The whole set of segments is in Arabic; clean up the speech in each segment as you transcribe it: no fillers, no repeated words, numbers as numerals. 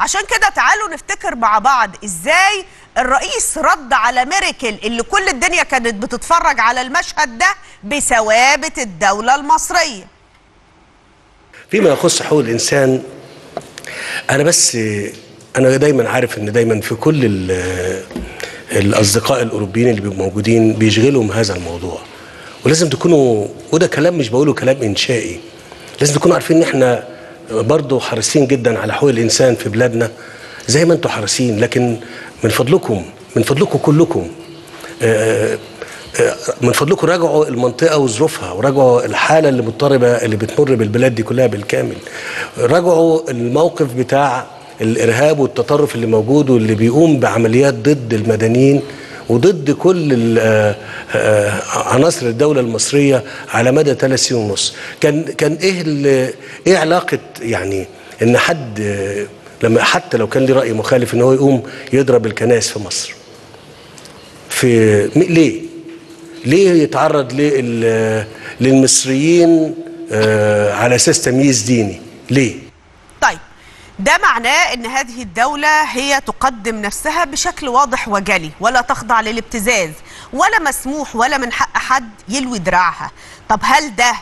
عشان كده تعالوا نفتكر مع بعض ازاي الرئيس رد على ميركل اللي كل الدنيا كانت بتتفرج على المشهد ده بثوابت الدولة المصرية. فيما يخص حقوق الإنسان، أنا دايما عارف إن دايما في كل الأصدقاء الأوروبيين اللي بيبقوا موجودين بيشغلهم هذا الموضوع، ولازم تكونوا، وده كلام مش بقوله، كلام إنشائي، لازم تكونوا عارفين إن إحنا برضه حريصين جدا على حقوق الانسان في بلادنا زي ما انتم حريصين، لكن من فضلكم كلكم، من فضلكم راجعوا المنطقه وظروفها، وراجعوا الحاله اللي مضطربه اللي بتمر بالبلاد دي كلها بالكامل، راجعوا الموقف بتاع الارهاب والتطرف اللي موجود واللي بيقوم بعمليات ضد المدنيين وضد كل عناصر الدولة المصرية على مدى 3 سنين ونص، كان ايه علاقة يعني ان حد لما حتى لو كان ليه رأي مخالف ان هو يقوم يضرب الكنائس في مصر؟ ليه يتعرض للمصريين على اساس تمييز ديني؟ ليه؟ طيب ده معناه ان هذه الدولة هي تقدم نفسها بشكل واضح وجلي، ولا تخضع للابتزاز ولا مسموح ولا من حق حد يلوي دراعها. طب هل ده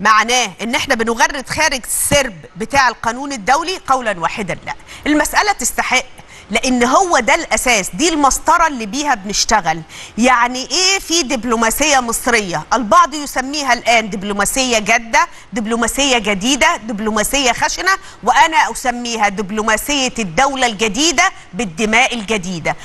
معناه ان احنا بنغرد خارج السرب بتاع القانون الدولي؟ قولا واحدا لا. المسألة تستحق، لان هو ده الاساس، دي المسطره اللي بيها بنشتغل. يعني ايه في دبلوماسيه مصريه؟ البعض يسميها الان دبلوماسيه جاده، دبلوماسيه جديده، دبلوماسيه خشنه، وانا اسميها دبلوماسيه الدوله الجديده بالدماء الجديده.